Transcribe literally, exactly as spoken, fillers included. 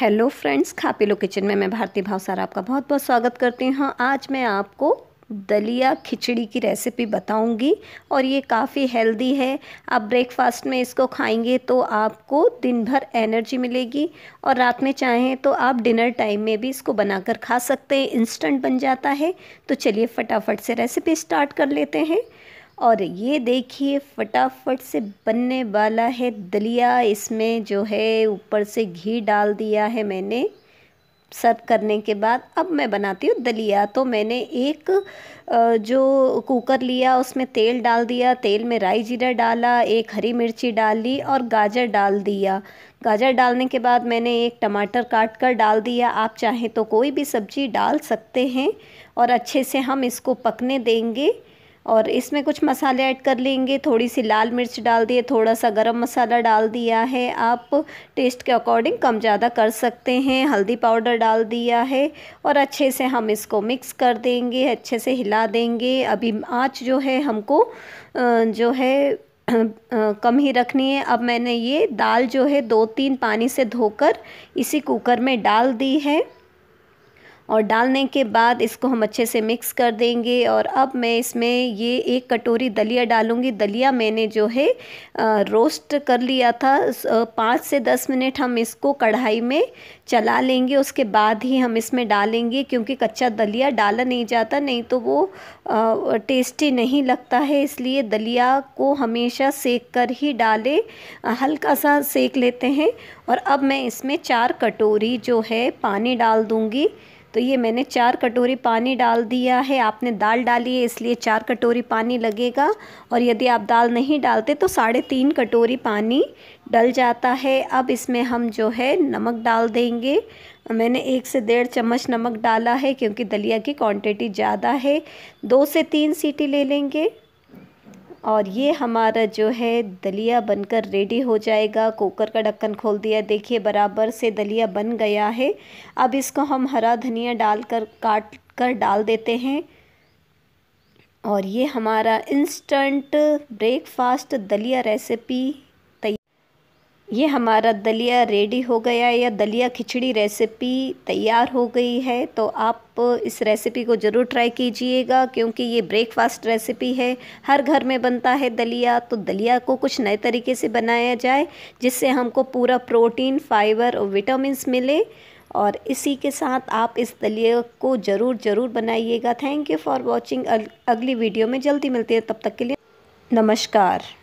Hello friends, खा पी लो किचन में मैं भारती भावसर आपका बहुत बहुत स्वागत करती हूँ। आज मैं आपको दलिया खिचड़ी की रेसिपी बताऊंगी और ये काफ़ी हेल्दी है। आप ब्रेकफास्ट में इसको खाएंगे तो आपको दिन भर एनर्जी मिलेगी और रात में चाहें तो आप डिनर टाइम में भी इसको बनाकर खा सकते हैं। इंस्टेंट बन जाता है। तो चलिए फटाफट से रेसिपी स्टार्ट कर लेते हैं। और ये देखिए फटाफट से बनने वाला है दलिया। इसमें जो है ऊपर से घी डाल दिया है मैंने सर्व करने के बाद। अब मैं बनाती हूँ दलिया। तो मैंने एक जो कुकर लिया उसमें तेल डाल दिया। तेल में राई जीरा डाला, एक हरी मिर्ची डाली और गाजर डाल दिया। गाजर डालने के बाद मैंने एक टमाटर काट कर डाल दिया। आप चाहें तो कोई भी सब्ज़ी डाल सकते हैं। और अच्छे से हम इसको पकने देंगे और इसमें कुछ मसाले ऐड कर लेंगे। थोड़ी सी लाल मिर्च डाल दिए, थोड़ा सा गरम मसाला डाल दिया है। आप टेस्ट के अकॉर्डिंग कम ज़्यादा कर सकते हैं। हल्दी पाउडर डाल दिया है और अच्छे से हम इसको मिक्स कर देंगे, अच्छे से हिला देंगे। अभी आँच जो है हमको जो है कम ही रखनी है। अब मैंने ये दाल जो है दो तीन पानी से धोकर इसी कुकर में डाल दी है और डालने के बाद इसको हम अच्छे से मिक्स कर देंगे। और अब मैं इसमें ये एक कटोरी दलिया डालूंगी। दलिया मैंने जो है रोस्ट कर लिया था। पाँच से दस मिनट हम इसको कढ़ाई में चला लेंगे, उसके बाद ही हम इसमें डालेंगे क्योंकि कच्चा दलिया डाला नहीं जाता, नहीं तो वो टेस्टी नहीं लगता है। इसलिए दलिया को हमेशा सेक कर ही डालें। हल्का सा सेक लेते हैं। और अब मैं इसमें चार कटोरी जो है पानी डाल दूँगी। तो ये मैंने चार कटोरी पानी डाल दिया है। आपने दाल डाली है इसलिए चार कटोरी पानी लगेगा और यदि आप दाल नहीं डालते तो साढ़े तीन कटोरी पानी डल जाता है। अब इसमें हम जो है नमक डाल देंगे। मैंने एक से डेढ़ चम्मच नमक डाला है क्योंकि दलिया की क्वांटिटी ज़्यादा है। दो से तीन सीटी ले लेंगे और ये हमारा जो है दलिया बनकर रेडी हो जाएगा। कुकर का ढक्कन खोल दिया, देखिए बराबर से दलिया बन गया है। अब इसको हम हरा धनिया डालकर काट कर डाल देते हैं और ये हमारा इंस्टेंट ब्रेकफास्ट दलिया रेसिपी ये हमारा दलिया रेडी हो गया या दलिया खिचड़ी रेसिपी तैयार हो गई है। तो आप इस रेसिपी को ज़रूर ट्राई कीजिएगा क्योंकि ये ब्रेकफास्ट रेसिपी है। हर घर में बनता है दलिया। तो दलिया को कुछ नए तरीके से बनाया जाए जिससे हमको पूरा प्रोटीन, फाइबर और विटामिन्स मिले। और इसी के साथ आप इस दलिया को ज़रूर ज़रूर बनाइएगा। Thank you for watching. अगली वीडियो में जल्दी मिलती है, तब तक के लिए नमस्कार।